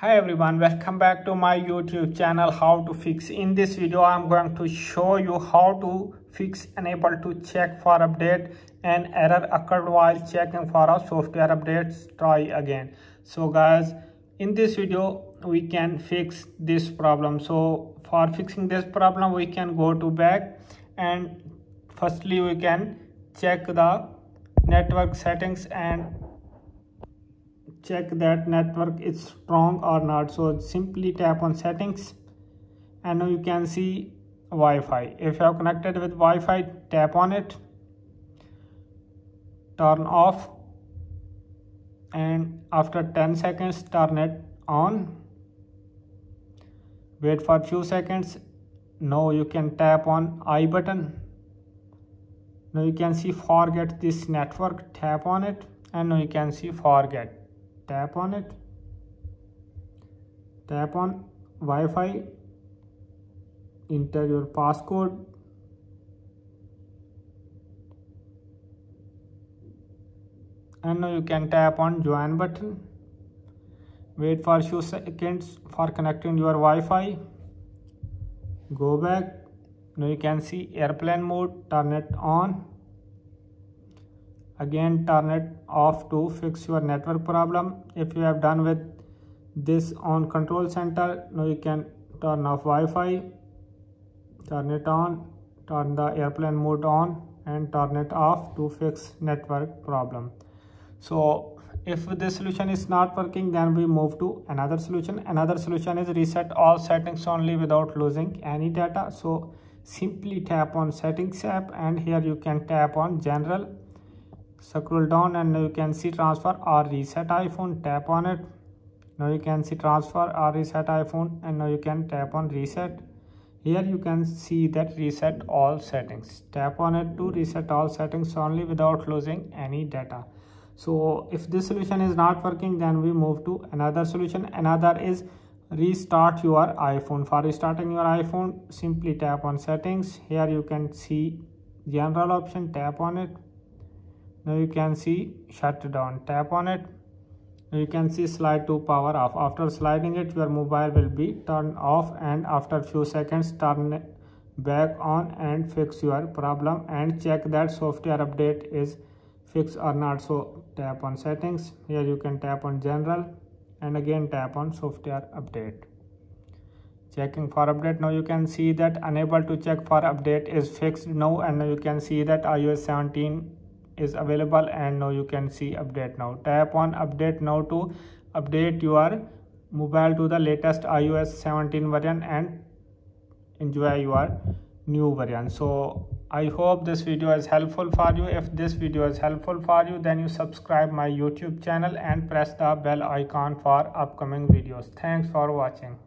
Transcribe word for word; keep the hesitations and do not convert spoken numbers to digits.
Hi everyone, welcome back to my YouTube channel How to Fix. In this video I'm going to show you how to fix unable to check for update and error occurred while checking for a software updates, try again. So guys, in this video we can fix this problem. So for fixing this problem we can go to back, and firstly we can check the network settings and check that network is strong or not. So simply tap on settings and you can see Wi-Fi. If you are connected with Wi-Fi, tap on it, turn off, and after ten seconds turn it on. Wait for few seconds. Now you can tap on I button. Now you can see forget this network, tap on it, and now you can see forget. Tap on it, tap on Wi-Fi, enter your passcode, and now you can tap on join button. Wait for a few seconds for connecting your Wi-Fi, go back. Now you can see airplane mode, turn it on. Again turn it off to fix your network problem. If you have done with this on control center, now you can turn off Wi-Fi, turn it on, turn the airplane mode on, and turn it off to fix network problem. So if this solution is not working, then we move to another solution. Another solution is reset all settings only without losing any data. So simply tap on settings app, and here you can tap on general. Scroll down and now you can see transfer or reset iPhone, tap on it. Now you can see transfer or reset iPhone, and now you can tap on reset. Here you can see that reset all settings, tap on it to reset all settings only without losing any data. So if this solution is not working, then we move to another solution. Another is restart your iPhone. For restarting your iPhone, simply tap on settings. Here you can see general option, tap on it. Now you can see shut down, tap on it. Now you can see slide to power off. After sliding it, your mobile will be turned off, and after few seconds turn it back on and fix your problem and check that software update is fixed or not. So tap on settings. Here you can tap on general and again tap on software update. Checking for update. Now you can see that unable to check for update is fixed now, and now you can see that i O S seventeen is available, and now you can see update now. Tap on update now to update your mobile to the latest i O S seventeen version and enjoy your new version. So I hope this video is helpful for you. If this video is helpful for you, then you subscribe my YouTube channel and press the bell icon for upcoming videos. Thanks for watching.